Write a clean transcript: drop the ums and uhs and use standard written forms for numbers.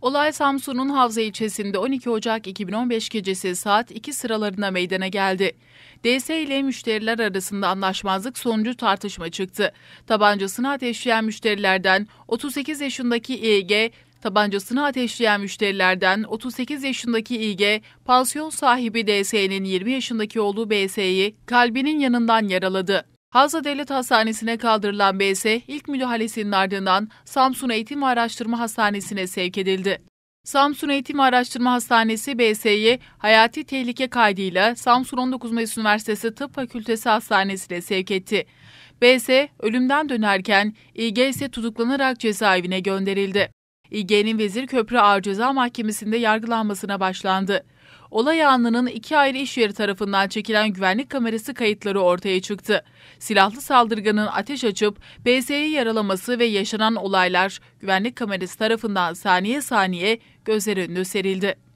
Olay Samsun'un Havza ilçesinde 12 Ocak 2015 gecesi saat 2 sıralarında meydana geldi. DS ile müşteriler arasında anlaşmazlık sonucu tartışma çıktı. Tabancasını ateşleyen müşterilerden 38 yaşındaki İG, pansiyon sahibi DS'nin 20 yaşındaki oğlu BS'yi kalbinin yanından yaraladı. Havza Devlet Hastanesi'ne kaldırılan BS, ilk müdahalesinin ardından Samsun Eğitim ve Araştırma Hastanesi'ne sevk edildi. Samsun Eğitim ve Araştırma Hastanesi, BS'yi hayati tehlike kaydıyla Samsun 19 Mayıs Üniversitesi Tıp Fakültesi Hastanesi'ne sevk etti. BS, ölümden dönerken İG ise tutuklanarak cezaevine gönderildi. İG'nin Vezirköprü Ağır Ceza Mahkemesi'nde yargılanmasına başlandı. Olay anının iki ayrı iş yeri tarafından çekilen güvenlik kamerası kayıtları ortaya çıktı. Silahlı saldırganın ateş açıp BS'yi yaralaması ve yaşanan olaylar güvenlik kamerası tarafından saniye saniye gözler önüne serildi.